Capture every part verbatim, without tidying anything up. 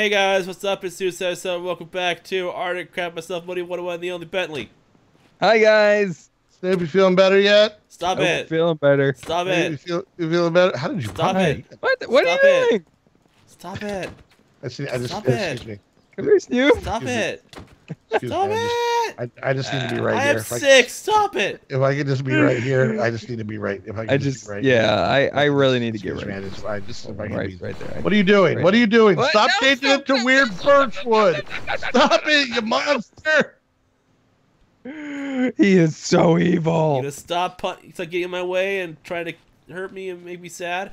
Hey guys, what's up? It's Snoop seven eight seven. Welcome back to ArdentCraft. Myself, Modii one oh one, the only Bentley. Hi guys. Snoop, you feeling better yet? Stop I it. Feeling better. Stop Are it. You, feel, you feeling better? How did you? Stop buy? It. What? What Stop are you doing? It. Stop it. I just, I just, Stop excuse it. Me. Come here, Snoop. Stop excuse it. Excuse Stop me. it. I, I just need to be right I here. I am sick. Stop it. If I could just be right here, I just need to be right. If I could I just, just be right yeah, here. I, I really need to get right. Man, just, I just, if I right, be, right there. What are you doing? Right. What are you doing? What? Stop no, changing it to weird birchwood. Stop it, you monster. He is so evil. You gonna stop it's like getting in my way and trying to hurt me and make me sad.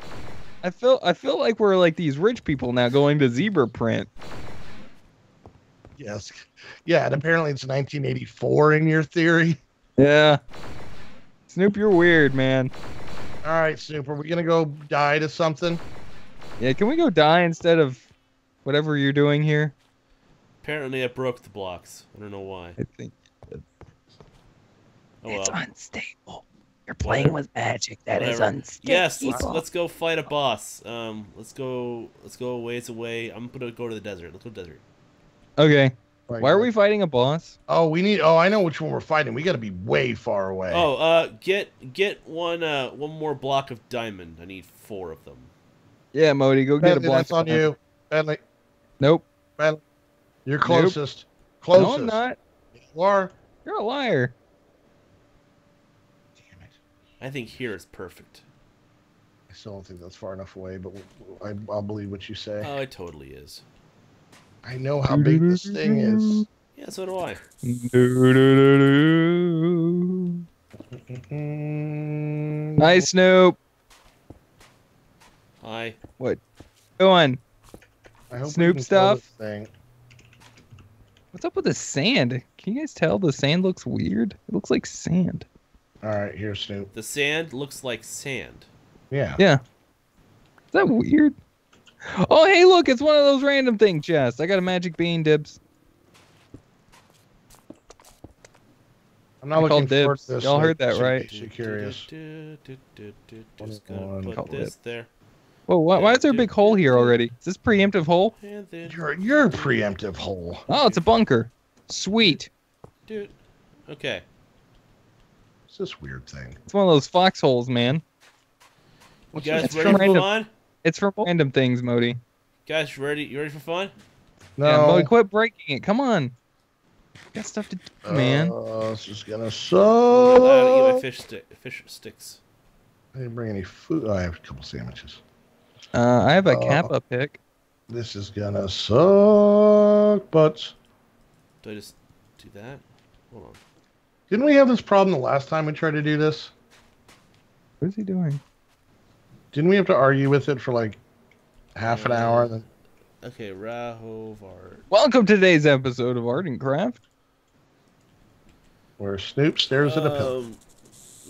I feel I feel like we're like these rich people now going to zebra print. Yes. Yeah, and apparently it's nineteen eighty-four in your theory. Yeah. Snoop, you're weird, man. All right, Snoop, are we gonna go die to something? Yeah, can we go die instead of whatever you're doing here? Apparently I broke the blocks. I don't know why. I think Oh, well. It's unstable. You're playing with magic that Whatever. is unstable. Yes, let's, let's go fight a boss. Um, let's go. Let's go a ways away. I'm gonna go to the desert. Let's go to the desert. Okay. Right. Why are we fighting a boss? Oh, we need. Oh, I know which one we're fighting. We got to be way far away. Oh, uh, get get one uh one more block of diamond. I need four of them. Yeah, Modi, go Bentley, get a block. That's of on diamond. you, Bentley. Nope. Bentley, you're closest. Nope. Closest. No, I'm not. You are. You're a liar. I think here is perfect. I still don't think that's far enough away, but I, I'll believe what you say. Oh, it totally is. I know how big this thing is. Yeah, so do I. Hi, Snoop. Hi. What? Go on. I hope Snoop stuff. Thing. What's up with the sand? Can you guys tell the sand looks weird? It looks like sand. All right, here, Snoop. The sand looks like sand. Yeah. Yeah. Is that weird? Oh, hey, look, it's one of those random thing chests. I got a magic bean, Dibs. I'm not I looking forward to this. Y'all heard that, right? Just curious. Just gonna put this there. Whoa, why, why is there a big hole here already? Is this preemptive hole? You're, you're a preemptive hole. Oh, it's a bunker. Sweet. Dude, okay. This weird thing. It's one of those foxholes, man. You guys it's ready for fun? It's for random things, Modi. Guys, ready? You ready for fun? No. Yeah, Modi, quit breaking it. Come on. You got stuff to do, uh, man. Oh, this is gonna suck. I gotta eat my fish stick. Fish sticks. I didn't bring any food. Oh, I have a couple sandwiches. Uh, I have a uh, Kappa pick. This is gonna suck, but. Do I just do that? Hold on. Didn't we have this problem the last time we tried to do this? What is he doing? Didn't we have to argue with it for like half an hour? And then... Okay, Rahovart. Welcome to today's episode of ArdentCraft, where Snoop stares um, at a pillow.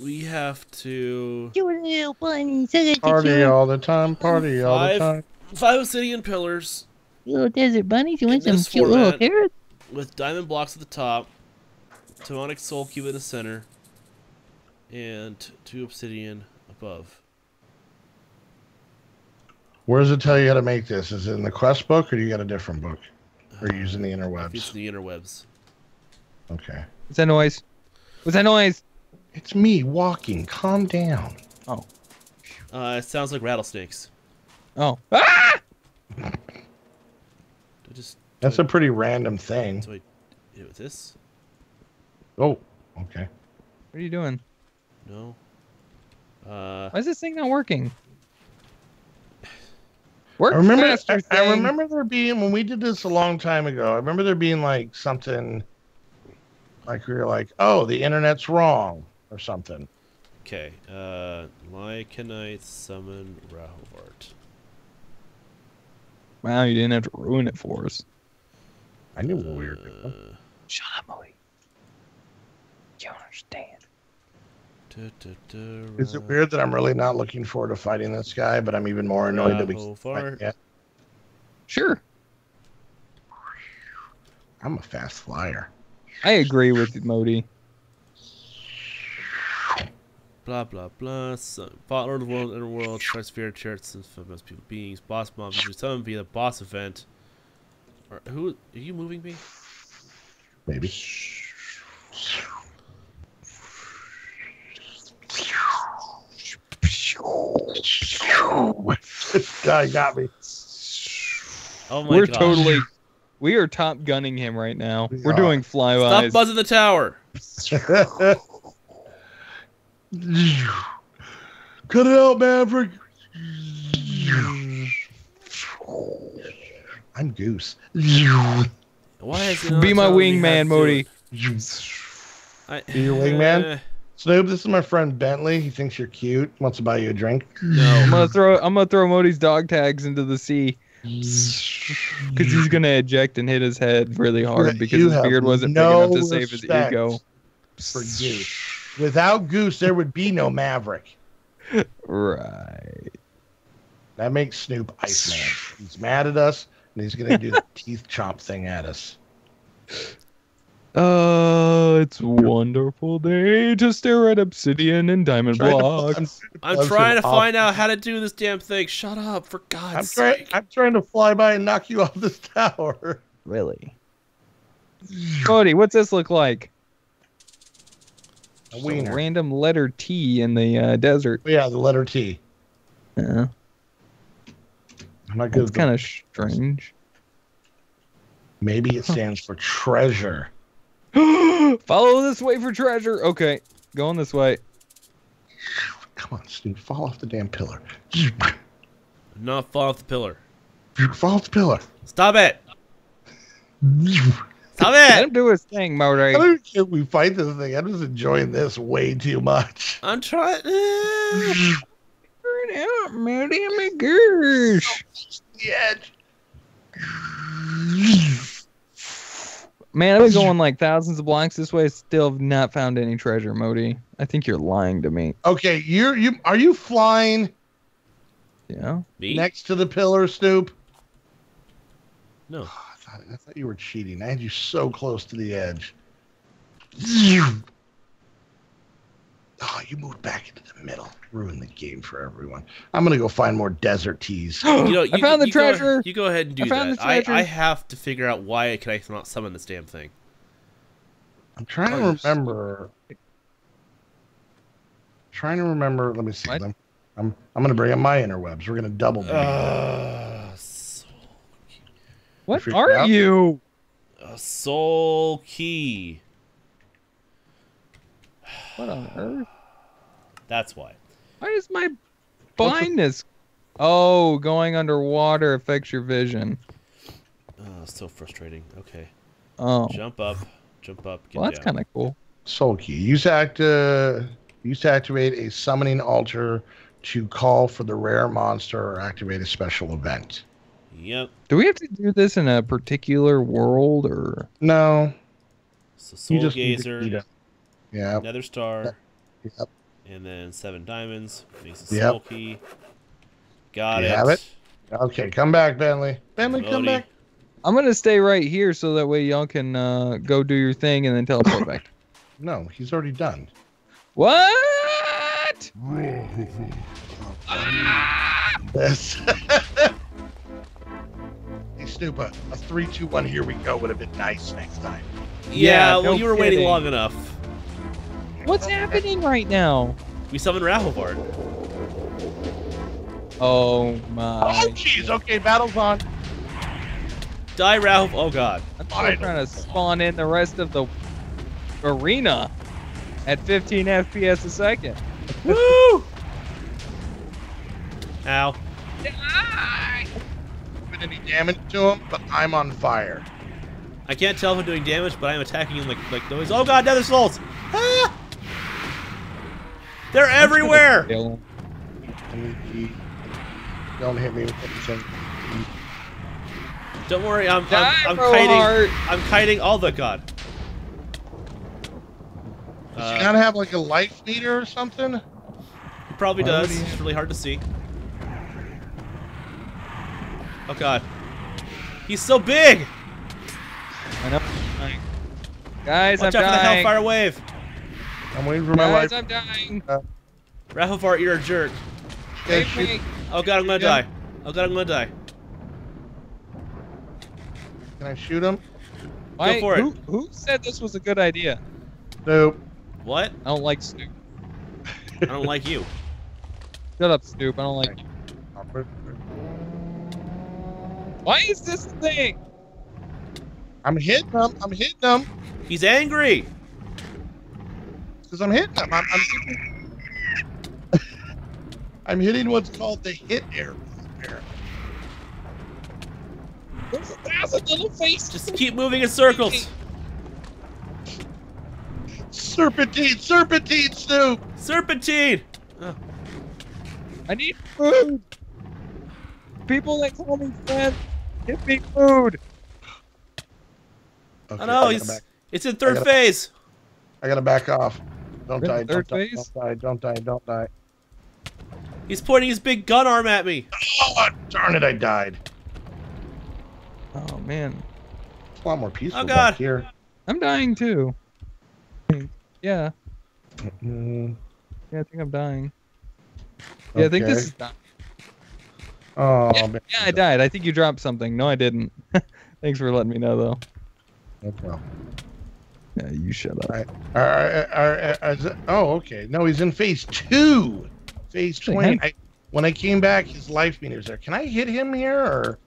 We have to... Party all the time, party all five, the time. Five obsidian pillars. Little desert bunnies, you want some cute little carrots? With diamond blocks at the top. Tonic soul cube in the center, and two obsidian above. Where does it tell you how to make this? Is it in the quest book, or do you got a different book? Or are you using the interwebs? Using the interwebs. Okay. What's that noise? What's that noise? It's me walking. Calm down. Oh. Uh, it sounds like rattlesnakes. Oh. Ah! I just. That's a pretty random thing. So I do with this. Oh, okay. What are you doing? No. Uh, Why is this thing not working? Work I remember. I, I remember there being when we did this a long time ago. I remember there being like something, like we were like, "Oh, the internet's wrong" or something. Okay. Uh, Lycanites summon Rahovart. Wow, you didn't have to ruin it for us. I knew what we were doing. Shut up, Molly. You understand. Da, da, da, Is it weird that I'm really not looking forward to fighting this guy, but I'm even more annoyed that we can't fight yet? Sure. I'm a fast flyer. I agree with you, Modi. Blah, blah, blah. Bot Lord of the World, Inner World, Tri-Sphere, Chariots, and Famous People Beings, Boss Mob, we summon via the boss event. Or who are you moving me? Maybe. This guy got me. Oh my god. We're gosh. totally we are top gunning him right now. We We're are. doing flybys. Stop buzzing the tower. Cut it out, Maverick. I'm Goose. Why is it Be my wingman, Modi. I, Be your wingman? Uh, Snoop, this is my friend Bentley. He thinks you're cute. Wants to buy you a drink. No. I'm gonna throw I'm gonna throw Modi's dog tags into the sea. Because he's gonna eject and hit his head really hard because you his beard wasn't no big enough to save his ego. For Goose. Without Goose, there would be no Maverick. Right. That makes Snoop Iceman. He's mad at us, and he's gonna do the teeth chop thing at us. Uh, it's a wonderful day to stare at obsidian and diamond blocks. I'm, I'm trying to find out how to do this damn thing. Shut up, for God's sake. I'm trying to fly by and knock you off this tower. Really? Cody, what's this look like? A wiener. Random letter T in the uh, desert. Yeah, the letter T. Yeah. I'm not good. It's kind of strange. Maybe it stands for treasure. Follow this way for treasure. Okay, going this way. Come on, Snoop. Fall off the damn pillar. Not fall off the pillar. Fall off the pillar. Stop it. Stop it. Let him do his thing, Modi. I don't care if we fight this thing. I'm just enjoying this way too much. I'm trying. Turn out, Modi. I'm a goose. The edge. Man, I've been going like thousands of blocks this way. Still have not found any treasure, Modi. I think you're lying to me. Okay, you're you are you flying? Yeah. Me? Next to the pillar, Snoop. No, oh, I, thought, I thought you were cheating. I had you so close to the edge. Oh, you moved back into the middle. Ruined the game for everyone. I'm gonna go find more desert teas. you know, you, I found the you treasure. Go, you go ahead and do I that. I, I have to figure out why I can not summon this damn thing. I'm trying oh, to remember. I'm trying to remember. Let me see. I'm, I'm I'm gonna bring up my interwebs. We're gonna double. Uh, soul key. What are out? you? A soul key. What on earth? That's why. Why is my blindness? Oh, going underwater affects your vision. Oh, so frustrating. Okay. Oh. Jump up. Jump up. Get well, that's kind of cool. Soul key. Use act. Uh, use to activate a summoning altar to call for the rare monster or activate a special event. Yep. Do we have to do this in a particular world or? No. So soul you just gazer. Need to, yeah. Nether star. Yep. And then seven diamonds. Makes a soul yep. key. Got you it. Have it. Okay, come back, Bentley. Bentley, Modi. come back. I'm gonna stay right here so that way y'all can uh, go do your thing and then teleport back. No, he's already done. What? This. Hey, Snoop, a three, two, one. Here we go. Would have been nice next time. Yeah. yeah well, no you were kidding. waiting long enough. What's happening right now? We summoned Rahovart. Oh my. Oh jeez, okay, battle's on. Die Rahovart. Oh god. I'm still trying to spawn in the rest of the arena at fifteen F P S a second. Woo! Ow. Die! With any damage to him, but I'm on fire. I can't tell if I'm doing damage, but I'm attacking him like like noise. Oh god, nether souls! Ah! They're everywhere! Don't hit me with anything. Don't worry, I'm, Die, I'm, I'm kiting. Heart. I'm kiting all the god. Does he uh, not have like a life meter or something? He probably Why does. He... It's really hard to see. Oh god. He's so big! I know. Guys, Watch I'm dying. Watch out for the Hellfire Wave. I'm waiting for my life. Guys, I'm dying. Uh, Rahovart, you're a jerk. Yeah, oh god, I'm gonna yeah. die. Oh god, I'm gonna die. Can I shoot him? Why, Go for who, it. Who said this was a good idea? Snoop. What? I don't like Snoop. I don't like you. Shut up, Snoop. I don't like you. Why is this the thing? I'm hitting him. I'm hitting him. He's angry. Because I'm hitting him. I'm, I'm hitting I'm hitting what's called the hit arrow. There's a thousand little faces. Just keep moving in circles. Serpentine, serpentine, Snoop. Serpentine. Oh. I need food. People that call me friends, give me food. Okay, oh no, he's, it's in third I gotta, phase. I gotta back off. Don't die, don't die, don't die, don't die, don't die. He's pointing his big gun arm at me. Oh, darn it, I died. Oh man, it's a lot more peaceful oh, God. back here. I'm dying too. Yeah. Mm-hmm. Yeah, I think I'm dying. Yeah, okay. I think this is dying. Oh yeah, man. Yeah, I died. I think you dropped something. No, I didn't. Thanks for letting me know, though. No problem. Yeah, you shut up. All right. All right, all right, all right. Oh, okay. No, he's in phase two. Phase twenty. I, when I came back, his life meter's there. Can I hit him here or?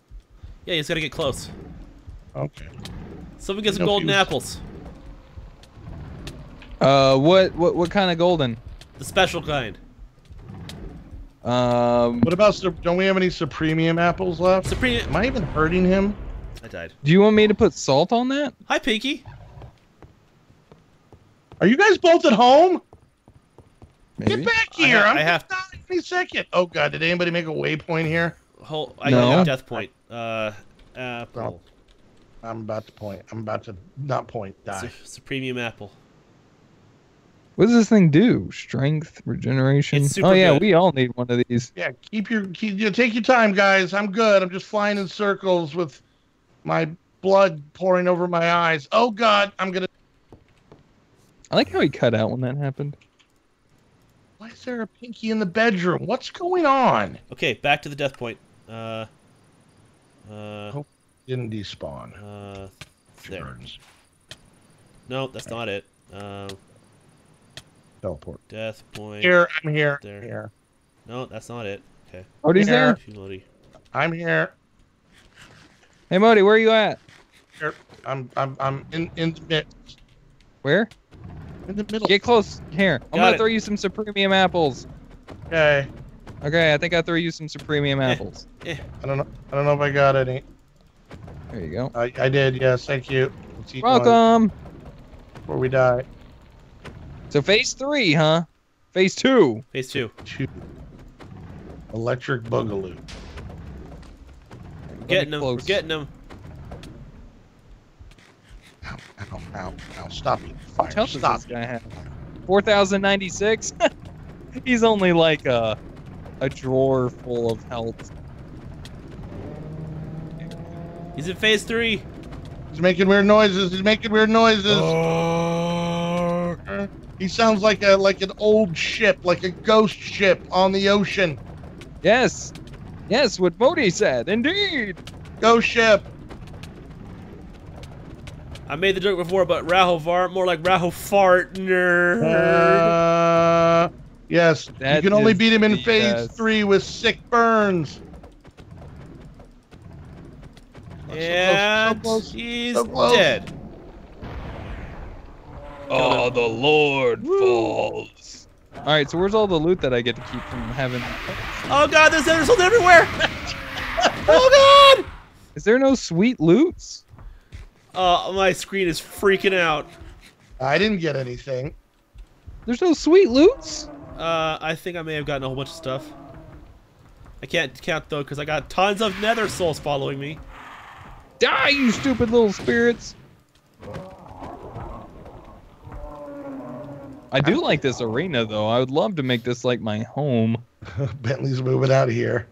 Yeah, he's gotta get close. Okay. Someone get some golden was... apples. Uh, what, what, what kind of golden? The special kind. Um. What about? Don't we have any supremium apples left? Supreme. Am I even hurting him? I died. Do you want me to put salt on that? Hi, Pinky. Are you guys both at home? Maybe. Get back here! I, I'm I have... dying any second. Oh God! Did anybody make a waypoint here? Whole, I no. got a death point. Uh, apple. Oh, I'm about to point. I'm about to not point. Die. It's a premium apple. What does this thing do? Strength, regeneration. It's super oh yeah, good. We all need one of these. Yeah, keep your keep, you know, take your time, guys. I'm good. I'm just flying in circles with my blood pouring over my eyes. Oh God, I'm gonna. I like how he cut out when that happened. Why is there a Pinky in the bedroom? What's going on? Okay, back to the death point. Uh. Uh, Hope didn't despawn. Uh, there. No, that's right. Not it. Uh, Teleport. Death point. Here, I'm here. There. Here. No, that's not it. Okay. Modi's there. Modi. I'm here. Hey, Modi, where are you at? Here. I'm. I'm. I'm in. In the midst. Where? In the middle. Get close. Here. Got I'm gonna it. throw you some supremium apples. Okay. Okay, I think I threw you some supremium apples. Eh, eh. I don't know. I don't know if I got any. There you go. I, I did. Yes, thank you. Let's eat Welcome. Before we die. So phase three, huh? Phase two. Phase two. two. Electric Boogaloo. We're getting him. We're getting him. Ow! Ow! Ow! Ow! Stop it! Fire! Stop it! Four thousand ninety-six. He's only like uh. a drawer full of health. He's in phase three. He's making weird noises. He's making weird noises. Uh, he sounds like a like an old ship, like a ghost ship on the ocean. Yes, yes, what Modi said, indeed. Ghost ship. I made the joke before, but Rahovart, more like Rahovart nerd. Uh... Yes, that you can only beat him in phase best. three with sick burns. Yeah, so so he's so dead. Oh, the Lord Woo. falls. All right, so where's all the loot that I get to keep from heaven? Oh God, there's emeralds everywhere. Oh God! Is there no sweet loots? Uh, my screen is freaking out. I didn't get anything. There's no sweet loots? Uh, I think I may have gotten a whole bunch of stuff. I can't count though, because I got tons of nether souls following me. Die, you stupid little spirits! I do like this arena though. I would love to make this like my home. Bentley's moving out of here.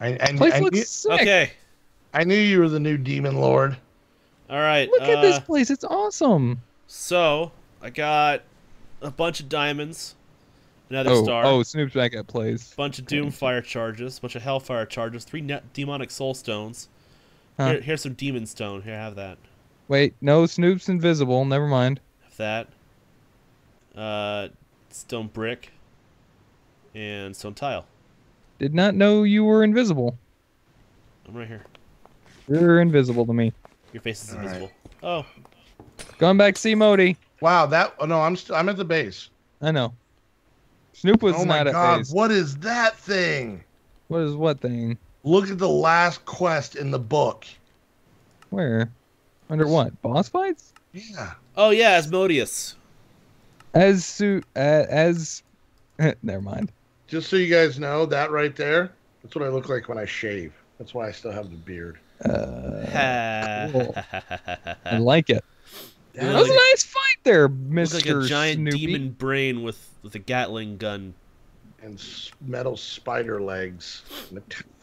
I, I, place I, looks I, sick. Okay. I knew you were the new demon lord. All right. Look uh, at this place. It's awesome. So I got a bunch of diamonds, another oh, star. Oh, Snoop's back at plays. Bunch of doomfire charges, bunch of hellfire charges, three demonic soul stones, Huh. Here, here's some demon stone. Here, have that. Wait, no, Snoop's invisible. Never mind. Have that. Uh, stone brick. And stone tile. Did not know you were invisible. I'm right here. You're invisible to me. Your face is invisible. All right. Oh. Going back to see Modi. Wow, that... Oh, no, I'm st I'm at the base. I know. Snoop was oh not at God. base. Oh, my God. What is that thing? What is what thing? Look at the last quest in the book. Where? Under what? Boss fights? Yeah. Oh, yeah, Asmodeus. As... Su uh, as... Never mind. Just so you guys know, that right there, that's what I look like when I shave. That's why I still have the beard. Uh, cool. I like it. That was like a nice fight there, Mister Snoopy. Like a giant Snoopy. demon brain with, with a Gatling gun. And metal spider legs.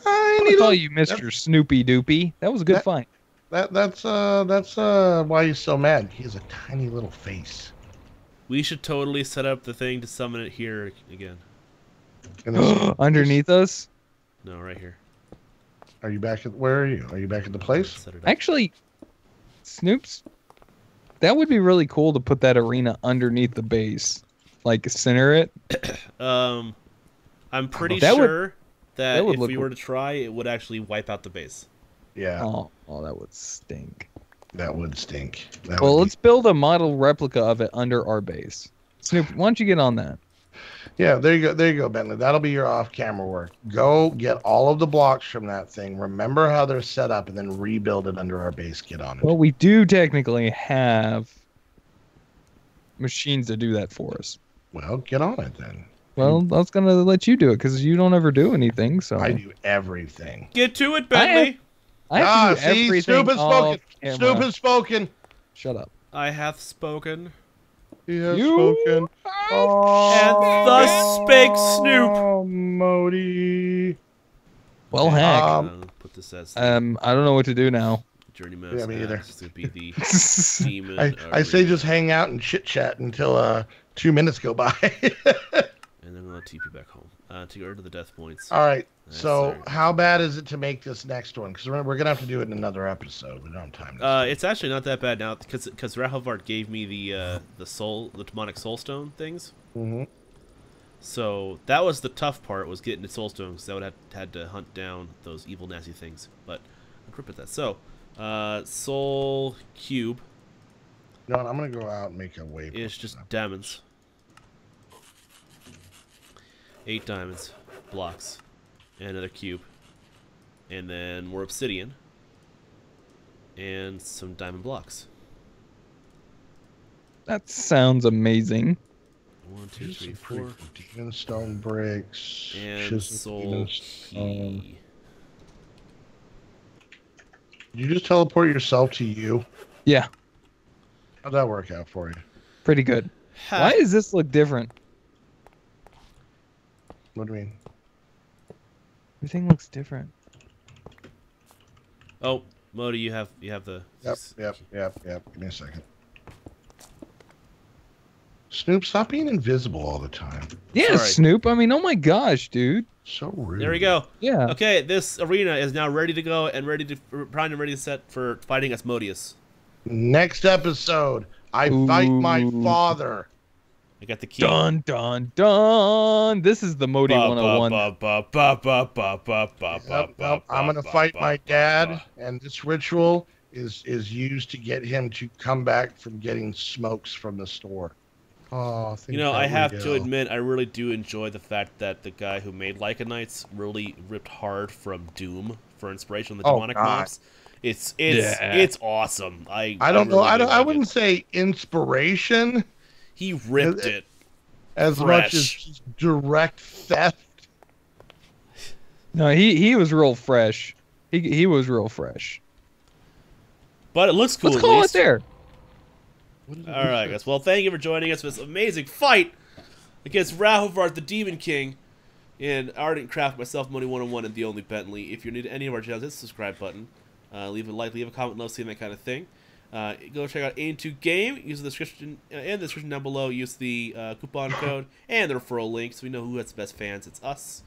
I call you Mister That, Snoopy Doopy. That was a good that, fight. That, that's uh, that's uh, why he's so mad. He has a tiny little face. We should totally set up the thing to summon it here again. And underneath us? No, right here. Are you back at... Where are you? Are you back at the place? Actually, Snoop's... That would be really cool to put that arena underneath the base. Like, center it. um, I'm pretty that sure would, that, that if we cool. were to try, it would actually wipe out the base. Yeah. Oh, oh that would stink. That would stink. That well, would let's be... build a model replica of it under our base. Snoop, why don't you get on that? Yeah, there you go. There you go, Bentley. That'll be your off-camera work. Go get all of the blocks from that thing. Remember how they're set up, and then rebuild it under our base. Get on it. Well, we do technically have machines to do that for us. Well, get on it then. Well, I was gonna let you do it because you don't ever do anything. So I do everything. Get to it, Bentley. I have, I have ah, to do see, everything. Snoop has spoken. Snoop has spoken. Shut up. I have spoken. He has you spoken. Oh, and thus spake Snoop. Oh, Modi. Well, heck. Um, put this as um, I don't know what to do now. Journey yeah, me either. To be the demon I, I say just hang out and chit chat until uh two minutes go by. And then I'm gonna T P back home uh, to order the death points. All right. That's so sorry. How bad is it to make this next one? Because remember, we're gonna have to do it in another episode. We don't have time. To uh, it's actually not that bad now because because Rahovart gave me the uh, the soul, the demonic soulstone things. Mm-hmm. So that was the tough part, was getting the soulstones. That would have had to hunt down those evil nasty things. But I'm crip at that. So uh, soul cube. No, I'm gonna go out and make a wave. It's just diamonds. Eight diamonds, blocks. And another cube, and then more obsidian, and some diamond blocks. That sounds amazing. One, two, three, four. Demon stone bricks. And soul key. Did you just teleport yourself to you? Yeah. How'd that work out for you? Pretty good. Ha. Why does this look different? What do you mean? Everything looks different. Oh, Modi, you have you have the. Yep, yep, yep, yep. Give me a second. Snoop, stop being invisible all the time. Yeah, right. Snoop. I mean, oh my gosh, dude. So rude. There we go. Yeah. Okay, this arena is now ready to go and ready to prime and ready to set for fighting Asmodeus. Next episode, I Ooh. fight my father. I got the key. Dun dun dun. This is the Modii one oh one. Yep, yep. I'm gonna fight my dad, and this ritual is is used to get him to come back from getting smokes from the store. Oh, you know, I have to admit, I really do enjoy the fact that the guy who made Lycanites really ripped hard from Doom for inspiration on the demonic mobs. It's it's it's awesome. I I don't know. I don't. I wouldn't say inspiration. He ripped it. As fresh. much as direct theft. No, he, he was real fresh. He he was real fresh. But it looks cool. Let's call it there. All right, guys. Well, thank you for joining us for this amazing fight against Rahovart, the Demon King, and ArdentCraft, myself, Modii one oh one, and the only Bentley. If you're new to any of our channels, hit the subscribe button. Uh, leave a like, leave a comment, love seeing that kind of thing. Uh, go check out A N two Game. Use the description uh, in the description down below. Use the uh, coupon code and the referral link so we know who has the best fans. It's us.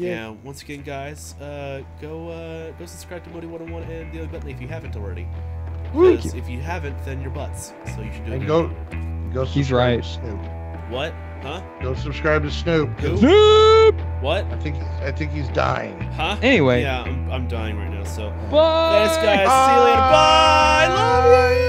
Yeah. And once again, guys, uh, go uh, go subscribe to Modii one oh one and the other Bentley if you haven't already. Thank you. If you haven't, then your butts. So you should do it. And go, go. He's right. What? Huh? Go subscribe to Snoop. Who? Snoop. What? I think I think he's dying. Huh? Anyway. Yeah, I'm, I'm dying right now. So. Bye. Thanks, guys. Bye. See you later. Bye. Love you.